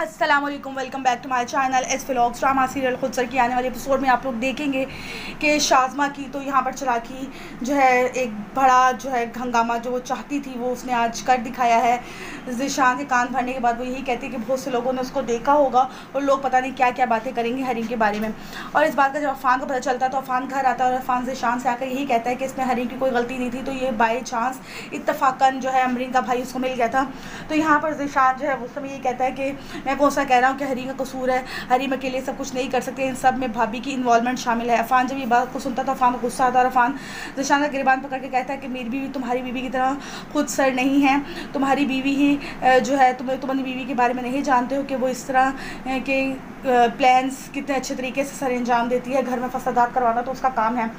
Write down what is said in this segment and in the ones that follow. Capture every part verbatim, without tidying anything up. अस्सलाम वालेकुम, welcome back to my channel S vlogs. Drama serial Khudsar की आने वाले एपिसोड में आप लोग देखेंगे कि शाज़मा की तो यहाँ पर चलाकी जो है एक बड़ा जो है हंगामा जो वो चाहती थी वो उसने आज कर दिखाया है। ज़िशान के कान भरने के बाद वो यही कहती है कि बहुत से लोगों ने उसको देखा होगा और लोग पता नहीं क्या क्या बातें करेंगे हरीम के बारे में। और इस बात का जब अफ़ान को पता चलता है तो अफ़ान घर आता है और अफ़ान ज़िशान से आकर यही कहता है कि इसमें हरीम की कोई गलती नहीं थी, तो ये बाई चांस इत्तफाकन जो है अमरीन का भाई उसको मिल गया था। तो यहाँ पर ज़िशान जो है उस समय यही कहता है कि मैं कौन सा कह रहा हूँ कि हरीम का कसूर है, हरीम अकेले सब कुछ नहीं कर सकते, इन सब में भाभी की इन्वॉल्वमेंट शामिल है। अफ़ान जब ये बात को सुनता तो अफ़ान को गुस्सा आता और अफ़ान ज़िशान का गिरबान पकड़ के कहता है कि मेरी बीवी तुम्हारी बीवी की तरह खुद सर नहीं है, तुम्हारी बीवी ही जो है तुम तुम अपनी बीवी के बारे में नहीं जानते हो कि वो इस तरह के प्लान्स कितने अच्छे तरीके से सर अंजाम देती है, घर में फसादात करवाना तो उसका काम है।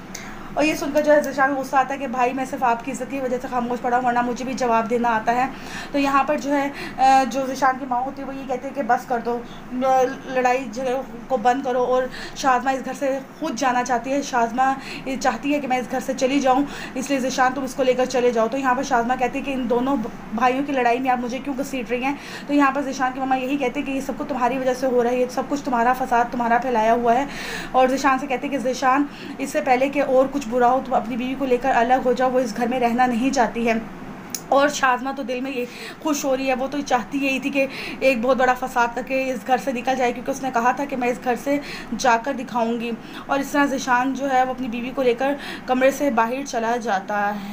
और ये सुनकर जो है ज़िशान को गुस्सा आता है कि भाई मैं सिर्फ आपकी इज़्ज़त की वजह से खामोश पड़ा हूँ वरना मुझे भी जवाब देना आता है। तो यहाँ पर जो है जो ज़िशान की माँ होती है वो ये कहते हैं कि बस कर दो, लड़ाई झगड़े को बंद करो। और शाज़मा इस घर से खुद जाना चाहती है, शाज़मा चाहती है कि मैं इस घर से चली जाऊँ, इसलिए ज़िशान तुम इसको लेकर चले जाओ। तो यहाँ पर शाज़मा कहती है कि इन दोनों भाइयों की लड़ाई में आप मुझे क्यों घसीट रही हैं। तो यहाँ पर ज़िशान की मामा यही कहते हैं कि ये सब कुछ तुम्हारी वजह से हो रहा है, सब कुछ तुम्हारा फसाद तुम्हारा फैलाया हुआ है। और ज़िशान से कहते हैं कि ज़िशान इससे पहले कि और कुछ बुरा हो तो अपनी बीवी को लेकर अलग हो जाओ, वो इस घर में रहना नहीं चाहती है। और शाज़मा तो दिल में ये खुश हो रही है, वो तो चाहती यही थी कि एक बहुत बड़ा फसाद करके इस घर से निकल जाए, क्योंकि उसने कहा था कि मैं इस घर से जाकर दिखाऊंगी। और इस तरह ज़िशान जो है वो अपनी बीवी को लेकर कमरे से बाहर चला जाता है।